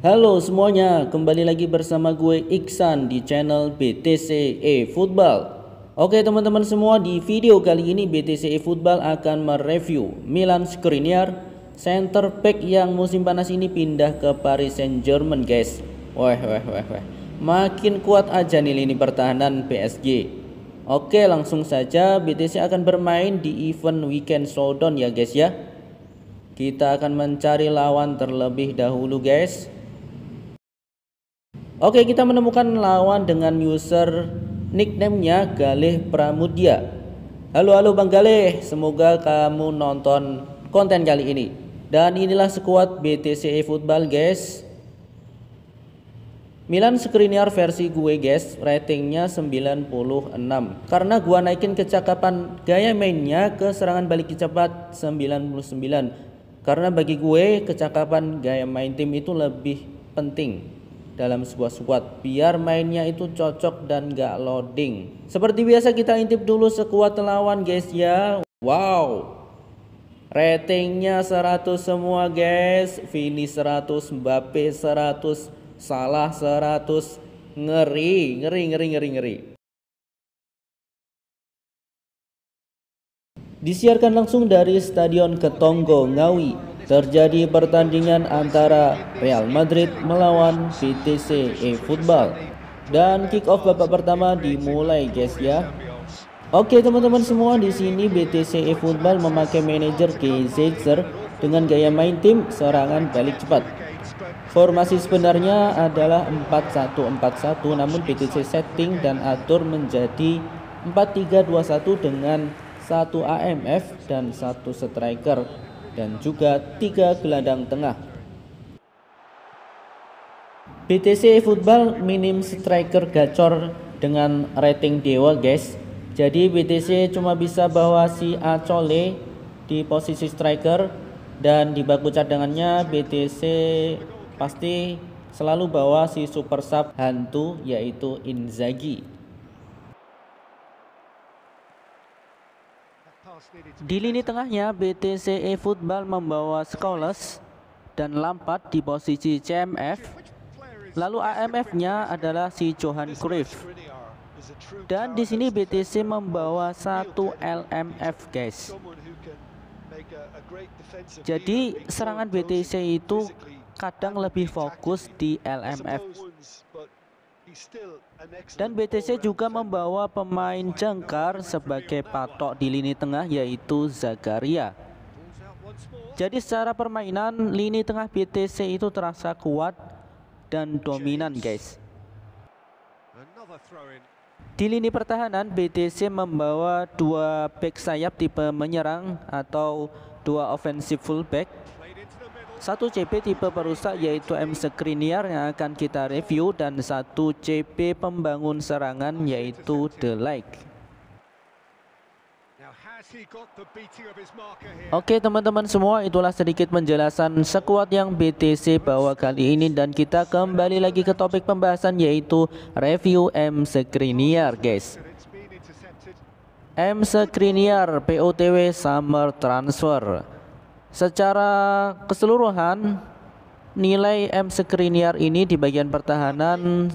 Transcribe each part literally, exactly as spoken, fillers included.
Halo semuanya, kembali lagi bersama gue Iksan di channel B T C Efootball. Oke teman-teman semua, di video kali ini B T C Efootball akan mereview Milan Skriniar, center back yang musim panas ini pindah ke Paris Saint Germain, guys. Wah, wah, wah, wah. Makin kuat aja nih lini pertahanan P S G. Oke, langsung saja B T C akan bermain di event Weekend Showdown ya, guys ya. Kita akan mencari lawan terlebih dahulu, guys. Oke, kita menemukan lawan dengan user nickname-nya Galih Pramudia. Halo, halo Bang Galih, semoga kamu nonton konten kali ini. Dan inilah skuad B T C Efootball, guys. Milan Skriniar versi gue, guys. Ratingnya sembilan puluh enam. Karena gue naikin kecakapan gaya mainnya ke serangan balik cepat sembilan puluh sembilan. Karena bagi gue kecakapan gaya main tim itu lebih penting dalam sebuah squad, biar mainnya itu cocok dan gak loading. Seperti biasa kita intip dulu sekuat lawan, guys ya. Wow, ratingnya seratus semua, guys. Vini seratus, Mbappe seratus, Salah seratus. Ngeri, ngeri, ngeri, ngeri, ngeri. Disiarkan langsung dari Stadion Ketongo, Ngawi. Terjadi pertandingan antara Real Madrid melawan B T C Efootball. Dan kick off babak pertama dimulai, guys ya. Oke teman-teman semua, di sini B T C Efootball memakai manajer Keyser dengan gaya main tim serangan balik cepat. Formasi sebenarnya adalah empat satu empat satu, namun B T C setting dan atur menjadi empat tiga dua satu dengan satu A M F dan satu striker, dan juga tiga gelandang tengah. B T C Efootball minim striker gacor dengan rating dewa, guys. Jadi B T C cuma bisa bawa si Acole di posisi striker, dan di baku cadangannya B T C pasti selalu bawa si super sub hantu yaitu Inzaghi. Di lini tengahnya B T C Efootball membawa Scholes dan Lampard di posisi C M F. Lalu A M F-nya adalah si Johan Cruyff. Dan di sini B T C membawa satu L M F, guys. Jadi serangan B T C itu kadang lebih fokus di L M F. Dan B T C juga membawa pemain jangkar sebagai patok di lini tengah yaitu Zagaria. Jadi secara permainan lini tengah B T C itu terasa kuat dan dominan, guys. Di lini pertahanan B T C membawa dua back sayap tipe menyerang atau dua offensive fullback. Satu C P tipe perusak yaitu M. Skriniar yang akan kita review, dan satu C P pembangun serangan yaitu The Like. Oke teman-teman semua, itulah sedikit penjelasan skuad yang B T C bawa kali ini, dan kita kembali lagi ke topik pembahasan yaitu review M. Skriniar, guys. M. Skriniar P O T W Summer Transfer. Secara keseluruhan nilai M. Skriniar ini di bagian pertahanan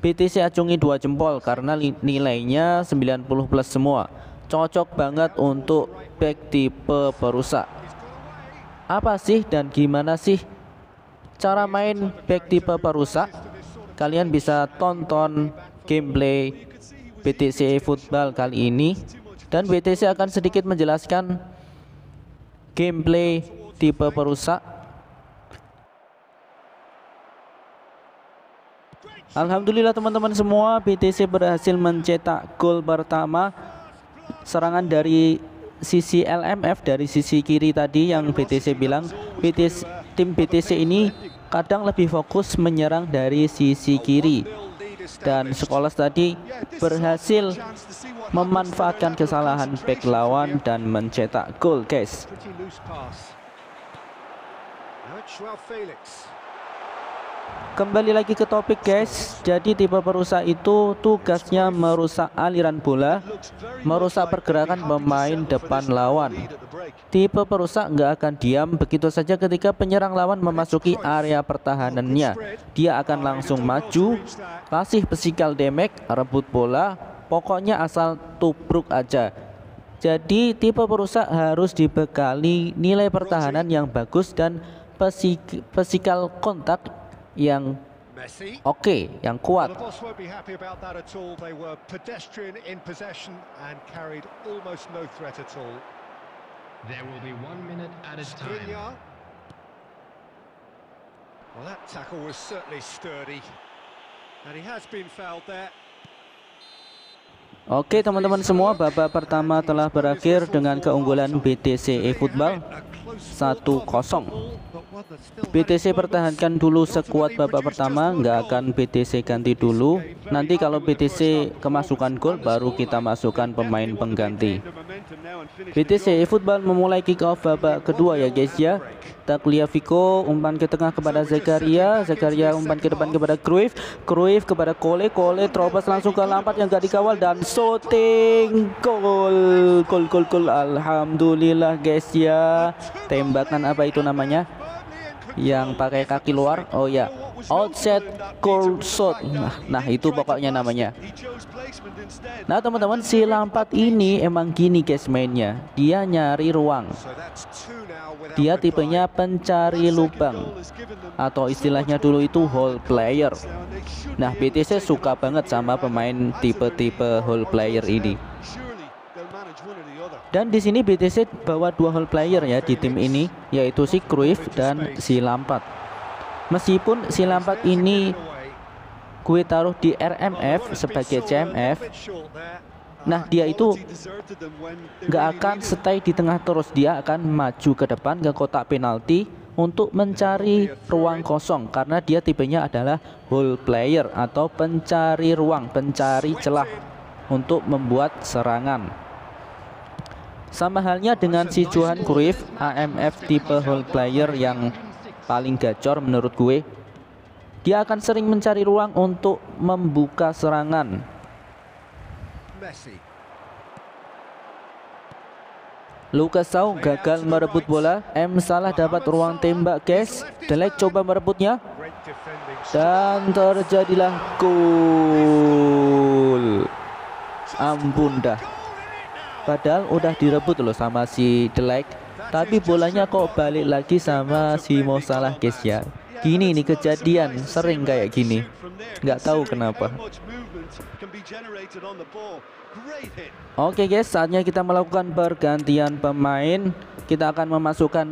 B T C acungi dua jempol karena nilainya sembilan puluh plus semua. Cocok banget untuk back tipe perusak. Apa sih dan gimana sih cara main back tipe perusak? Kalian bisa tonton gameplay B T C Efootball kali ini, dan B T C akan sedikit menjelaskan gameplay tipe perusak. Alhamdulillah teman-teman semua, B T C berhasil mencetak gol pertama. Serangan dari sisi L M F, dari sisi kiri tadi yang B T C bilang, B T C, tim B T C ini kadang lebih fokus menyerang dari sisi kiri. dan Scholes tadi berhasil memanfaatkan kesalahan bek lawan dan mencetak gol, guys. Kembali lagi ke topik, guys. Jadi tipe perusak itu tugasnya merusak aliran bola, merusak pergerakan pemain depan lawan. Tipe perusak nggak akan diam begitu saja ketika penyerang lawan memasuki area pertahanannya. Dia akan langsung maju, kasih physical damage, rebut bola, pokoknya asal tubruk aja. Jadi tipe perusak harus dibekali nilai pertahanan yang bagus dan physical kontak yang oke, okay, yang kuat. Oke, okay, teman-teman semua, babak pertama telah berakhir dengan keunggulan B T C Efootball satu kosong. B T C pertahankan dulu sekuat babak pertama, nggak akan B T C ganti dulu. Nanti kalau B T C kemasukan gol baru kita masukkan pemain pengganti. B T C Efootball memulai kick off babak kedua ya guys ya. Tagliafico umpan ke tengah kepada Zagaria, Zagaria umpan ke depan kepada Cruyff, Cruyff kepada Acole, Acole terobos langsung ke Lampard yang nggak dikawal dan shooting gol, gol, gol, gol. Alhamdulillah guys ya. Tembakan apa itu namanya? Yang pakai kaki luar, oh ya, outside cold shot. Nah, nah itu pokoknya namanya. Nah teman-teman, si Lampard ini emang gini guys mainnya. Dia nyari ruang. Dia tipenya pencari lubang, atau istilahnya dulu itu hole player. Nah B T C suka banget sama pemain tipe-tipe hole player ini. Dan di sini B T C bawa dua hole player ya di tim ini, yaitu si Cruyff dan si Lampard. Meskipun si Lampard ini gue taruh di R M F sebagai C M F, nah dia itu nggak akan stay di tengah terus, dia akan maju ke depan ke kotak penalti untuk mencari ruang kosong, karena dia tipenya adalah hole player atau pencari ruang, pencari celah untuk membuat serangan. Sama halnya dengan si Johan Cruyff, A M F tipe hole player yang paling gacor menurut gue. Dia akan sering mencari ruang untuk membuka serangan. Lucas Sao gagal merebut bola. M Salah dapat ruang tembak, guys. De Like coba merebutnya. Dan terjadilah gol. Ampun dah. Padahal udah direbut loh sama si De Like, tapi bolanya kok balik lagi sama si Mo Salah guys ya. Gini nih kejadian, sering kayak gini, nggak tahu kenapa. Oke okay guys, saatnya kita melakukan pergantian pemain. Kita akan memasukkan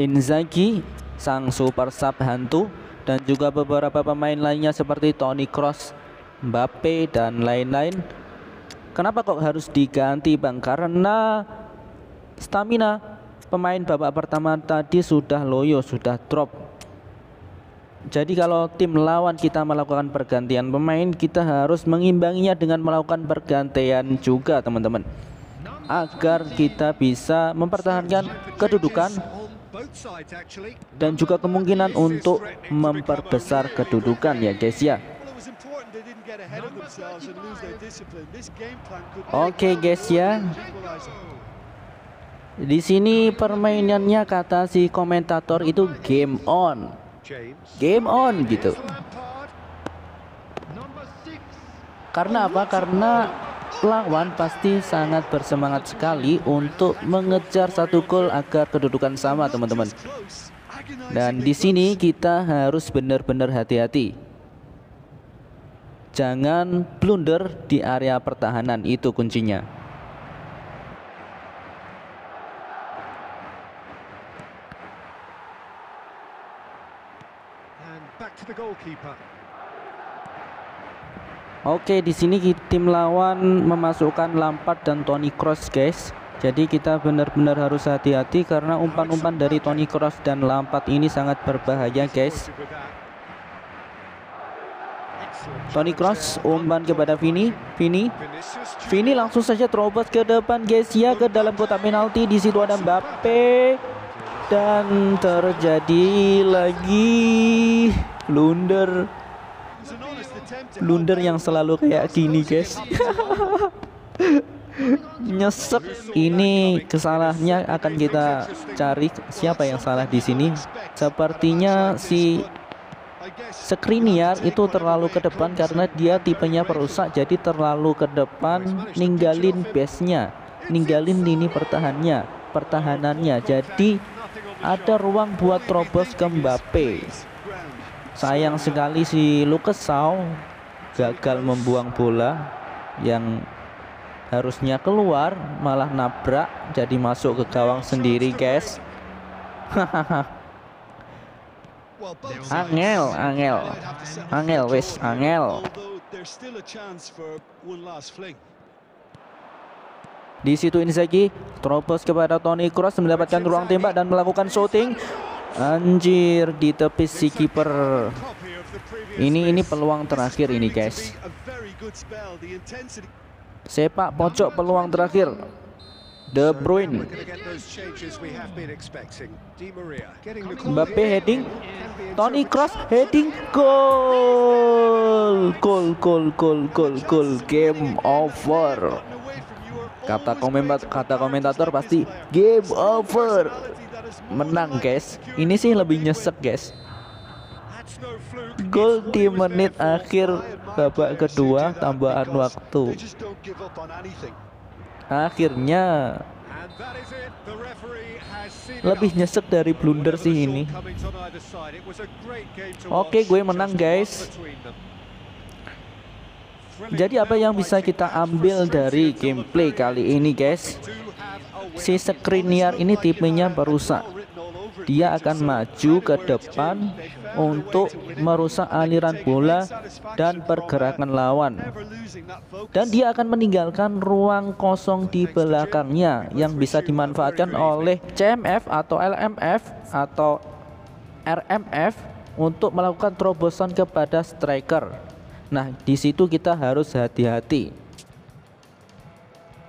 Inzaghi, sang super sub hantu, dan juga beberapa pemain lainnya seperti Toni Kroos, Mbappe, dan lain-lain. Kenapa kok harus diganti bang? Karena stamina pemain babak pertama tadi sudah loyo, sudah drop. Jadi kalau tim lawan kita melakukan pergantian pemain, kita harus mengimbanginya dengan melakukan pergantian juga teman-teman, agar kita bisa mempertahankan kedudukan dan juga kemungkinan untuk memperbesar kedudukan ya guys ya. Oke okay guys ya. Di sini permainannya kata si komentator itu game on. Game on gitu. Karena apa? Karena lawan pasti sangat bersemangat sekali untuk mengejar satu gol agar kedudukan sama, teman-teman. Dan di sini kita harus benar-benar hati-hati. Jangan blunder di area pertahanan, itu kuncinya. Oke, di sini tim lawan memasukkan Lampard dan Toni Kroos, guys. Jadi kita benar-benar harus hati-hati karena umpan-umpan dari Toni Kroos dan Lampard ini sangat berbahaya, guys. Toni Kroos umpan kepada Vini. Vini Vini langsung saja terobos ke depan, guys ya, ke dalam kotak penalti. Di situ ada Mbappe dan terjadi lagi blunder blunder yang selalu kayak gini, guys. Nyesek. Ini kesalahannya akan kita cari siapa yang salah di sini. Sepertinya si Skriniar itu terlalu ke depan karena dia tipenya perusak, jadi terlalu ke depan, ninggalin base-nya, ninggalin lini pertahanannya, pertahanannya. Jadi ada ruang buat terobos ke Mbappe. Sayang sekali si Lucas Sao gagal membuang bola yang harusnya keluar, malah nabrak, jadi masuk ke gawang sendiri, guys. Angel, angel, angel, wes, angel. Di situ Inzaghi terobos kepada Toni Kroos, mendapatkan ruang tembak dan melakukan shooting. Anjir, di tepi si kiper. Ini ini peluang terakhir ini, guys. Sepak pojok peluang terakhir De Bruyne. Mbappe heading, Toni Kroos heading, goal. Goal, goal, goal, goal, goal. Game over. Kata komentar, kata komentator pasti game over. Menang, guys. Ini sih lebih nyesek, guys. Gol di menit akhir babak kedua tambahan waktu. Akhirnya lebih nyesek dari blunder sih ini. Oke, gue menang, guys. Jadi apa yang bisa kita ambil dari gameplay kali ini, guys? Si Skriniar ini tipenya perusak. Dia akan maju ke depan untuk merusak aliran bola dan pergerakan lawan. Dan dia akan meninggalkan ruang kosong di belakangnya yang bisa dimanfaatkan oleh C M F atau L M F atau R M F untuk melakukan terobosan kepada striker. Nah, di situ kita harus hati-hati.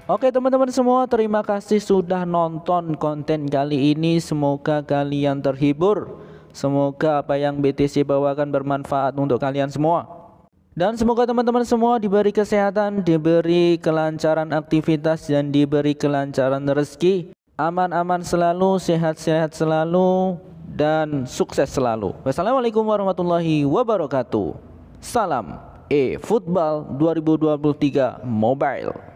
Oke teman-teman semua, terima kasih sudah nonton konten kali ini. Semoga kalian terhibur. Semoga apa yang B T C bawakan bermanfaat untuk kalian semua. Dan semoga teman-teman semua diberi kesehatan, diberi kelancaran aktivitas, dan diberi kelancaran rezeki. Aman-aman selalu, sehat-sehat selalu, dan sukses selalu. Wassalamualaikum warahmatullahi wabarakatuh. Salam eFootball dua ribu dua puluh tiga Mobile.